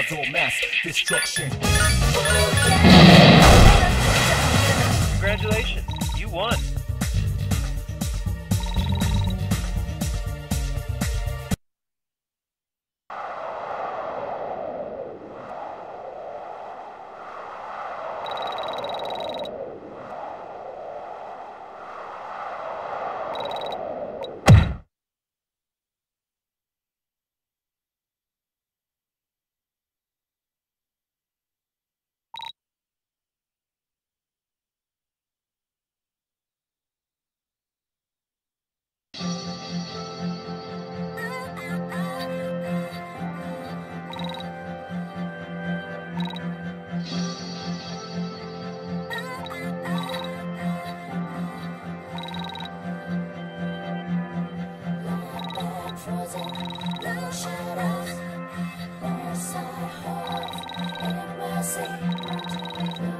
of your mass destruction. Congratulations, you won. Shadows, there's a heart in mercy.